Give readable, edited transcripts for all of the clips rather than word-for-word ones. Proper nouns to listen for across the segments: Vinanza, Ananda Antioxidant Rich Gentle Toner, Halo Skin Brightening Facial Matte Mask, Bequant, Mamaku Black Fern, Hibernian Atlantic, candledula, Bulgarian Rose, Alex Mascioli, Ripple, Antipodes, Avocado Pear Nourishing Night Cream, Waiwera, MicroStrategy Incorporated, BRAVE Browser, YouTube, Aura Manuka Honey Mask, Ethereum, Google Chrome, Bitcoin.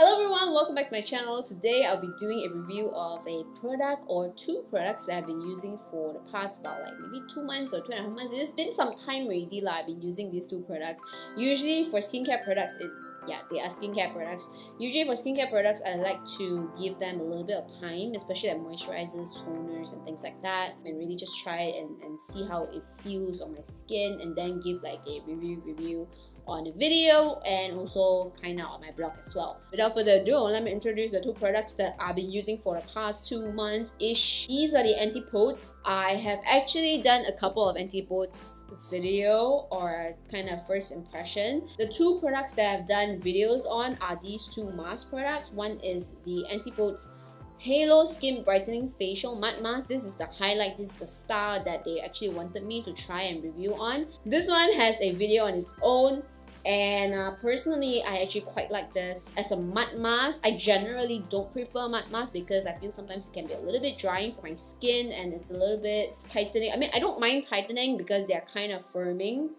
Hello everyone, welcome back to my channel. Today I'll be doing a review of a product or two products that I've been using for the past about like maybe 2 months or 2.5 months. It's been some time already like I've been using these two products. Usually for skincare products, they are skincare products. Usually for skincare products, I like to give them a little bit of time, especially like moisturizers, toners, and things like that, and really just try it and see how it feels on my skin, and then give like a review on the video and also kind of on my blog as well. Without further ado, let me introduce the two products that I've been using for the past 2 months-ish. These are the Antipodes. I have actually done a couple of Antipodes video or kind of first impression. The two products that I've done videos on are these two mask products. One is the Antipodes Halo Skin Brightening Facial Matte Mask. This is the highlight, this is the star that they actually wanted me to try and review on. This one has a video on its own. And personally, I actually quite like this as a matte mask. I generally don't prefer matte masks because I feel sometimes it can be a little bit drying for my skin and it's a little bit tightening. I mean, I don't mind tightening because they're kind of firming,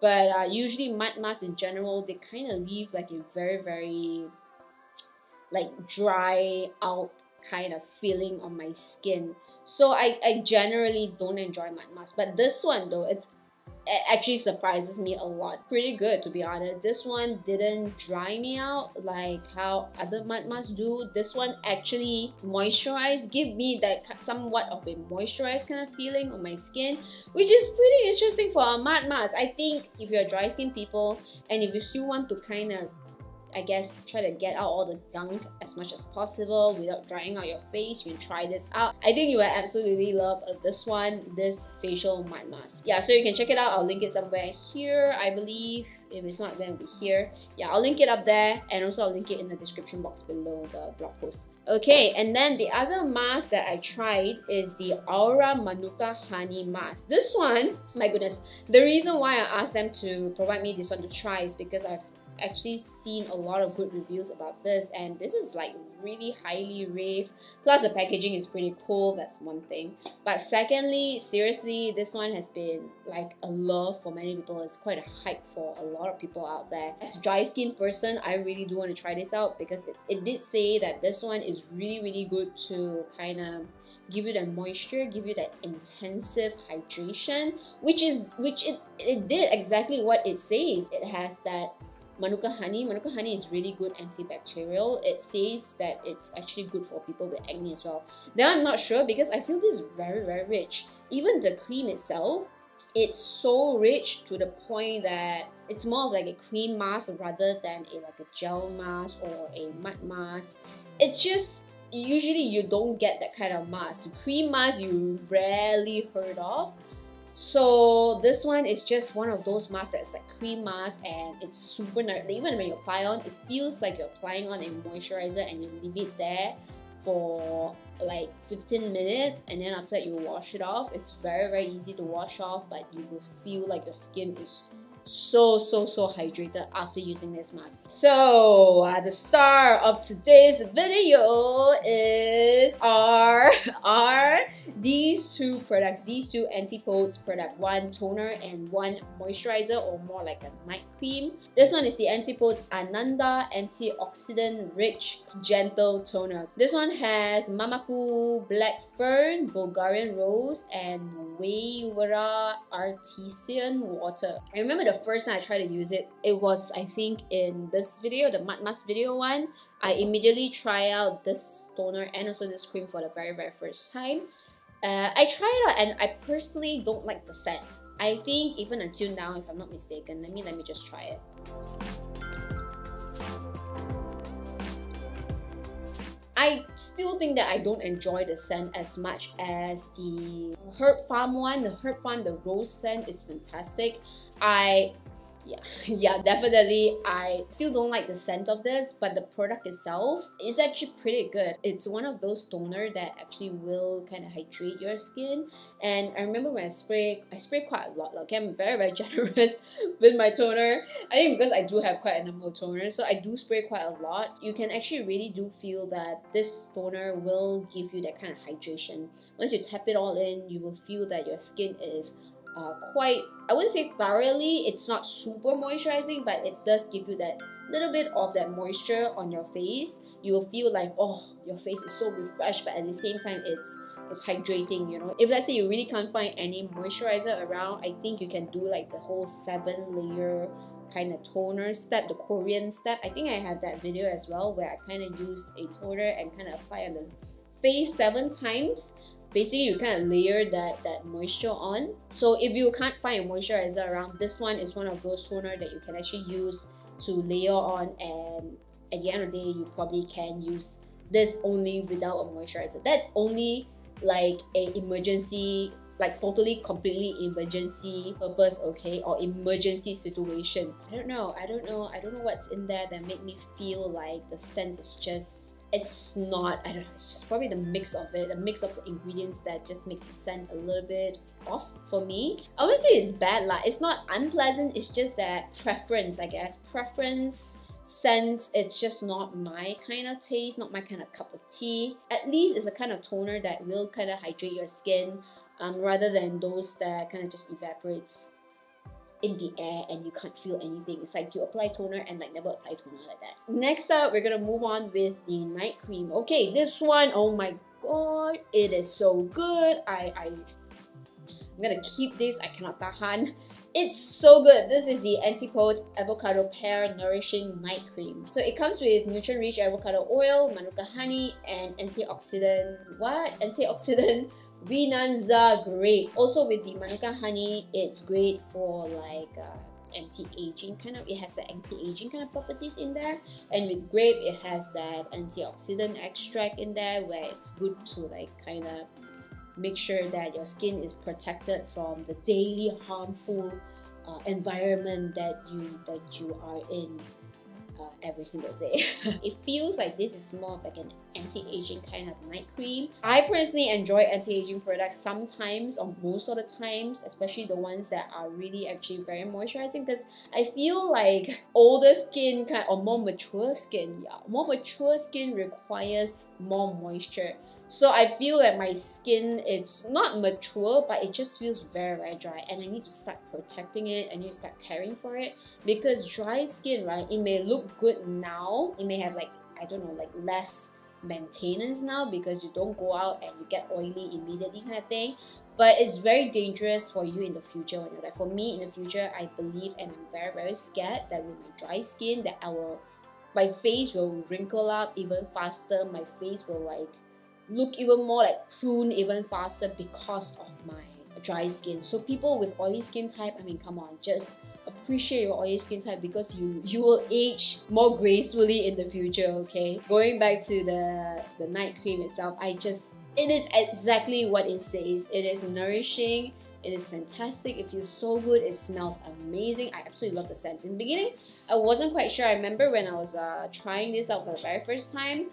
but usually matte masks in general, they kind of leave like a very like dry out kind of feeling on my skin. So I generally don't enjoy matte masks, but this one though, it actually surprises me a lot. Pretty good, to be honest. This one didn't dry me out like how other matte masks do. This one actually moisturized, give me that somewhat of a moisturized kind of feeling on my skin, which is pretty interesting for a matte mask. I think if you're dry skin people and if you still want to kind of, I guess, try to get out all the gunk as much as possible without drying out your face, you can try this out. I think you will absolutely love this one, this facial matte mask. Yeah, so you can check it out. I'll link it somewhere here, I believe. If it's not, then it'll be here. Yeah, I'll link it up there, and also I'll link it in the description box below the blog post. Okay, and then the other mask that I tried is the Aura Manuka Honey Mask. This one, my goodness, the reason why I asked them to provide me this one to try is because I've actually seen a lot of good reviews about this, and this is like really highly raved. Plus the packaging is pretty cool, that's one thing, but secondly, seriously, this one has been like a love for many people. It's quite a hype for a lot of people out there. As a dry skin person, I really do want to try this out because it did say that this one is really good to kind of give you that moisture, give you that intensive hydration, which it did exactly what it says. It has that Manuka honey. Manuka honey is really good antibacterial. It says that it's actually good for people with acne as well. Now I'm not sure because I feel this is very rich. Even the cream itself, it's so rich to the point that it's more of like a cream mask rather than like a gel mask or a matte mask. It's just, usually you don't get that kind of mask. The cream mask you rarely heard of. So this one is just one of those masks that's like cream mask, and it's super nerd. Even when you apply on, it feels like you're applying on a moisturizer and you leave it there for like 15 minutes and then after that you wash it off. It's very easy to wash off, but you will feel like your skin is so hydrated after using this mask. So the star of today's video is are these two products, these two Antipodes product, one toner and one moisturizer or more like a night cream. This one is the Antipodes Ananda Antioxidant Rich Gentle Toner. This one has Mamaku Black Fern, Bulgarian Rose, and Waiwera Artesian Water. I remember the first time I tried to use it, it was I think in this video, the matte mask video one. I immediately tried out this toner and also this cream for the very first time. I tried it out and I personally don't like the scent. I think even until now, if I'm not mistaken, let me just try it. I still think that I don't enjoy the scent as much as the herb farm one. The herb farm, the rose scent is fantastic. Yeah, definitely. I still don't like the scent of this, but the product itself is actually pretty good. It's one of those toner that actually will kind of hydrate your skin. And I remember when I spray quite a lot. Like I'm very generous with my toner. I think because I do have quite a number of toners, so I do spray quite a lot. You can actually really do feel that this toner will give you that kind of hydration. Once you tap it all in, you will feel that your skin is quite, I wouldn't say thoroughly, it's not super moisturizing, but it does give you that little bit of that moisture on your face. You will feel like, oh, your face is so refreshed, but at the same time it's hydrating, you know. If let's say you really can't find any moisturizer around, I think you can do like the whole 7-layer kind of toner step, the Korean step. I think I have that video as well where I kind of use a toner and kind of apply on the face 7 times. Basically, you kind of layer that moisture on. So if you can't find a moisturizer around, this one is one of those toner that you can actually use to layer on, and at the end of the day, you probably can use this only without a moisturizer. That's only like an emergency, like totally, completely emergency purpose, okay, or emergency situation. I don't know what's in there that made me feel like the scent is just, it's not, I don't know, it's just probably the mix of it, the mix of the ingredients that just makes the scent a little bit off for me. I wouldn't say it's bad, like it's not unpleasant, it's just that preference, I guess. Preference, scent, it's just not my kind of taste, not my kind of cup of tea. At least it's a kind of toner that will kind of hydrate your skin, rather than those that kind of just evaporates in the air and you can't feel anything. It's like you apply toner and like never apply toner like that. Next up, we're gonna move on with the night cream. Okay, this one, oh my god, it is so good. I'm gonna keep this, I cannot tahan. It's so good. This is the Antipodes Avocado Pear Nourishing Night Cream. So it comes with nutrient-rich avocado oil, Manuka honey, and antioxidant, antioxidant Vinanza grape. Also with the Manuka honey, it's great for like anti-aging kind of, it has the anti-aging kind of properties in there, and with grape it has that antioxidant extract in there where it's good to like kind of make sure that your skin is protected from the daily harmful environment that you are in every single day. It feels like this is more of like an anti-aging kind of night cream. I personally enjoy anti-aging products sometimes, or most of the times, especially the ones that are really actually very moisturizing, because I feel like older skin kind of, or more mature skin requires more moisture. So I feel that my skin, it's not mature, but it just feels very, very dry, and I need to start protecting it. I need to start caring for it, because dry skin, right, it may look good now. It may have like, I don't know, like less maintenance now because you don't go out and you get oily immediately kind of thing. But it's very dangerous for you in the future. When you're like, for me, in the future, I believe, and I'm very, very scared that with my dry skin, that my face will wrinkle up even faster. My face will like, look even more like prune even faster because of my dry skin. So people with oily skin type, I mean, come on, just appreciate your oily skin type, because you will age more gracefully in the future, okay? Going back to the night cream itself, it is exactly what it says. It is nourishing, it is fantastic, it feels so good, it smells amazing. I absolutely love the scent. In the beginning, I wasn't quite sure. I remember when I was trying this out for the very first time,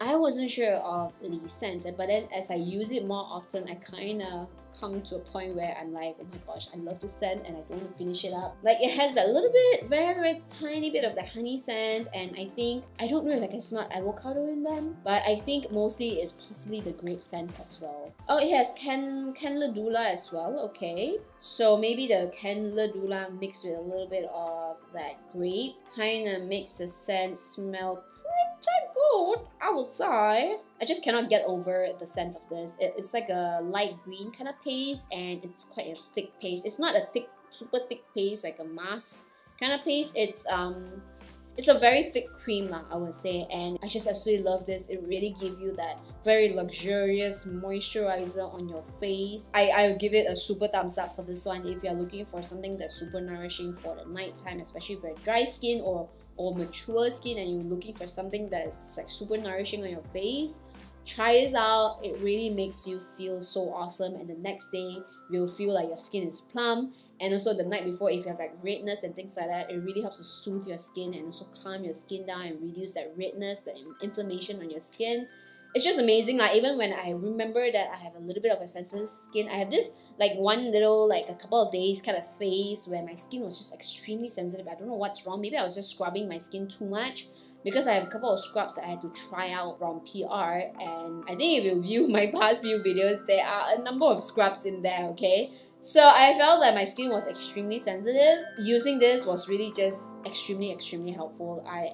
I wasn't sure of the scent, but then as I use it more often, I kind of come to a point where I'm like, oh my gosh, I love the scent and I don't want to finish it up. Like it has that little bit, very, very tiny bit of the honey scent, and I think, I don't know if I can smell avocado in them, but I think mostly it's possibly the grape scent as well. Oh, it has candledula as well, okay. So maybe the candledula mixed with a little bit of that grape kind of makes the scent smell pretty good, I would say. I just cannot get over the scent of this. It's like a light green kind of paste, and it's quite a thick paste. It's not a thick, super thick paste like a mask kind of paste. It's a very thick cream, I would say, and I just absolutely love this. It really gives you that very luxurious moisturizer on your face. I'll give it a super thumbs up for this one if you're looking for something that's super nourishing for the nighttime, especially for dry skin or mature skin, and you're looking for something that's like super nourishing on your face. Try this out. It really makes you feel so awesome, and the next day you'll feel like your skin is plump, and also the night before, if you have like redness and things like that, it really helps to soothe your skin and also calm your skin down and reduce that redness, the inflammation on your skin. It's just amazing. Like even when I remember that I have a little bit of a sensitive skin, I have this like one little like a couple of days kind of phase where my skin was just extremely sensitive. I don't know what's wrong. Maybe I was just scrubbing my skin too much, because I have a couple of scrubs that I had to try out from PR, and I think if you view my past few videos, there are a number of scrubs in there, okay? So I felt that my skin was extremely sensitive. Using this was really just extremely helpful. I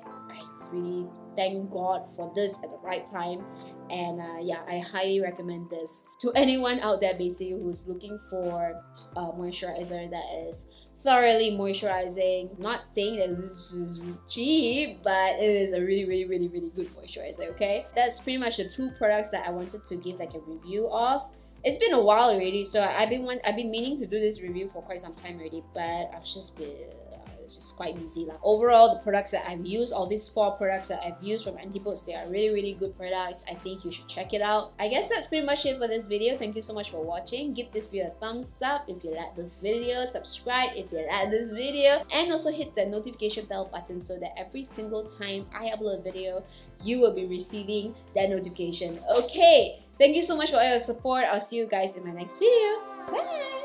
really thank God for this at the right time, and yeah, I highly recommend this to anyone out there basically who's looking for a moisturizer that is thoroughly moisturizing. Not saying that this is cheap, but it is a really good moisturizer, okay? That's pretty much the two products that I wanted to give like a review of. It's been a while already, so I've been meaning to do this review for quite some time already, but I've just been just quite busy lah. Overall, the products that I've used, all these four products that I've used from Antipodes, they are really good products. I think you should check it out. I guess that's pretty much it for this video. Thank you so much for watching. Give this video a thumbs up if you like this video, subscribe if you like this video, and also hit the notification bell button so that every single time I upload a video, you will be receiving that notification. Okay, thank you so much for all your support. I'll see you guys in my next video. Bye!